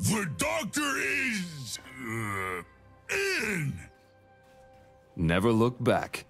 The doctor is... in! Never look back.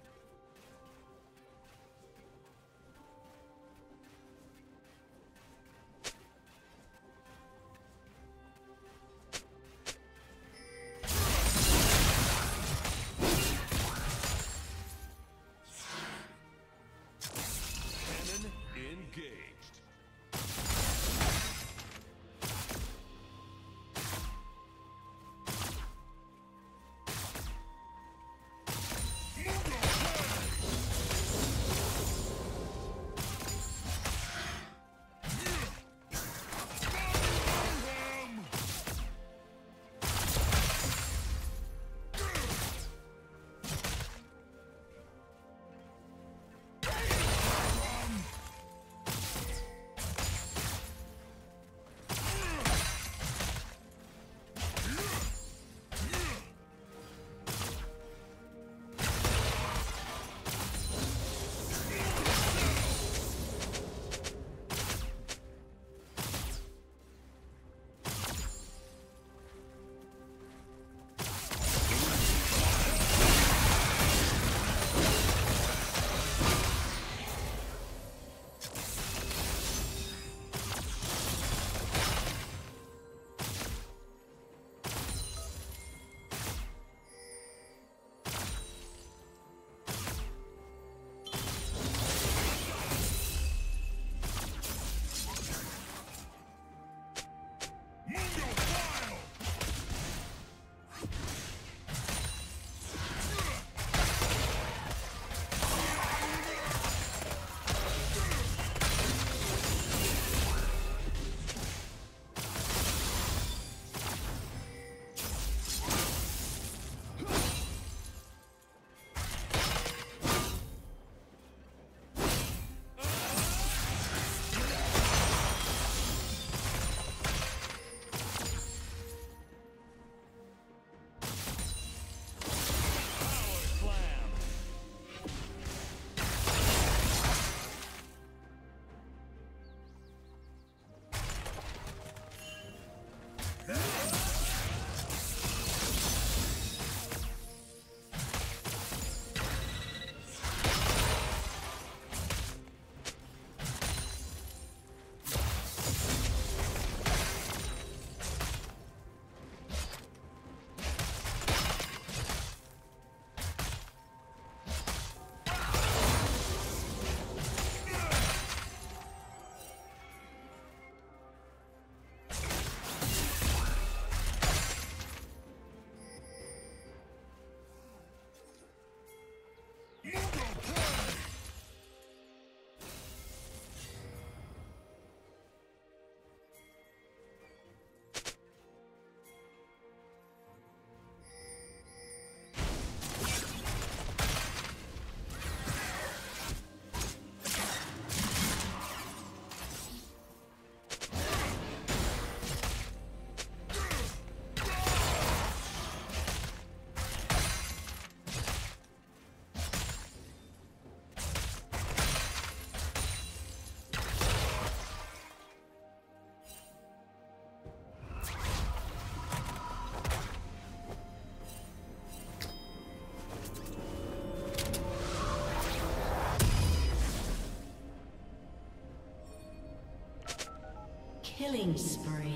Killing spree.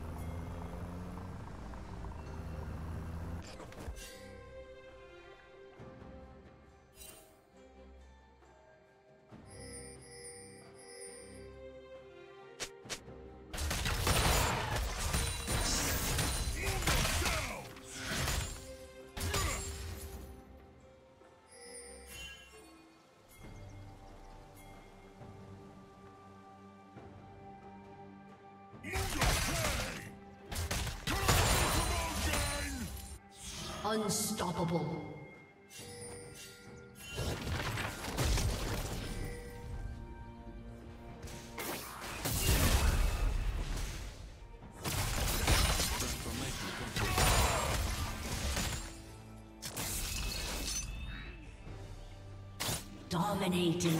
Unstoppable. Dominating.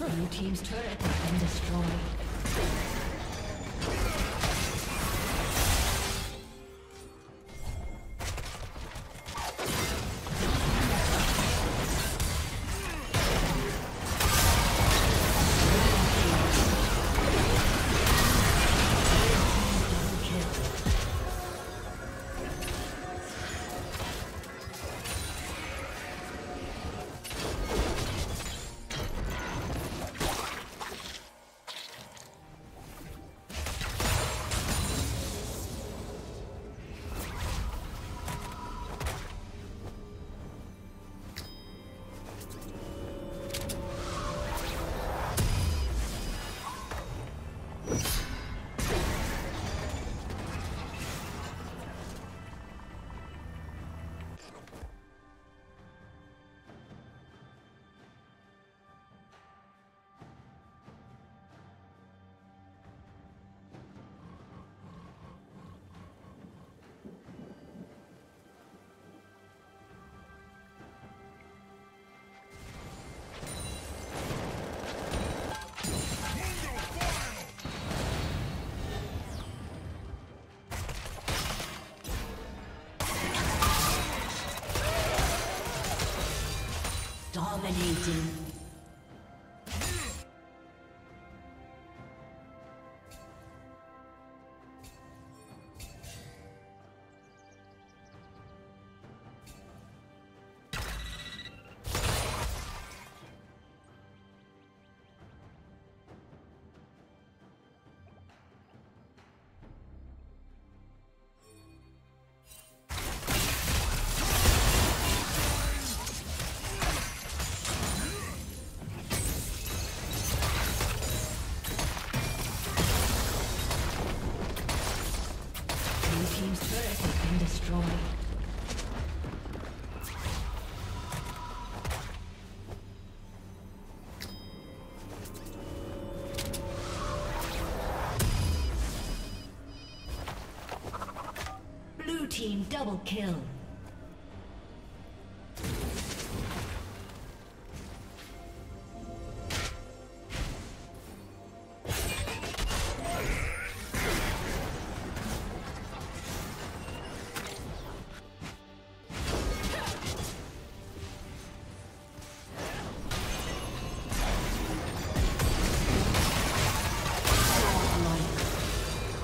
Blue team's turret has been destroyed. Dominating. Team double kill.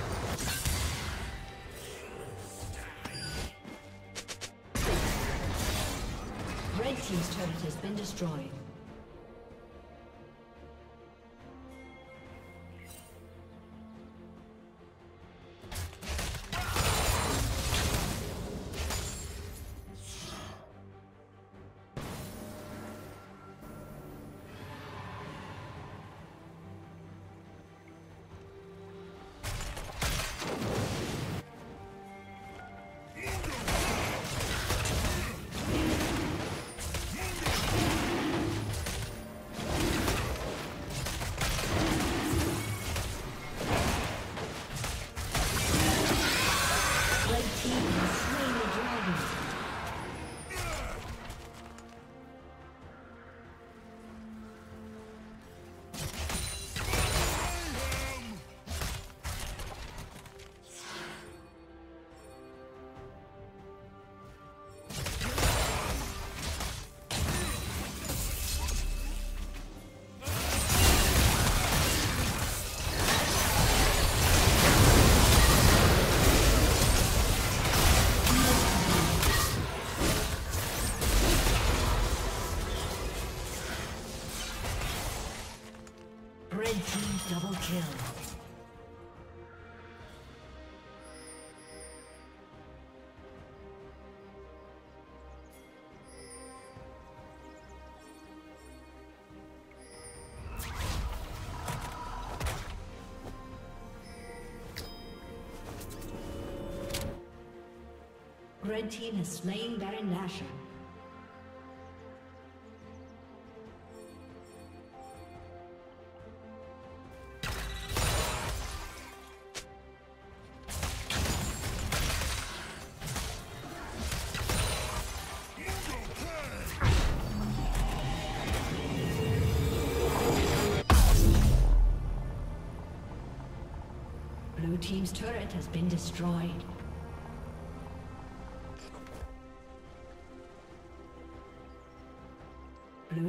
Team's turret has been destroyed. Double kill. Red team has slain Baron Nashor. Team's turret has been destroyed. Blue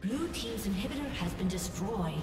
Blue team's inhibitor has been destroyed.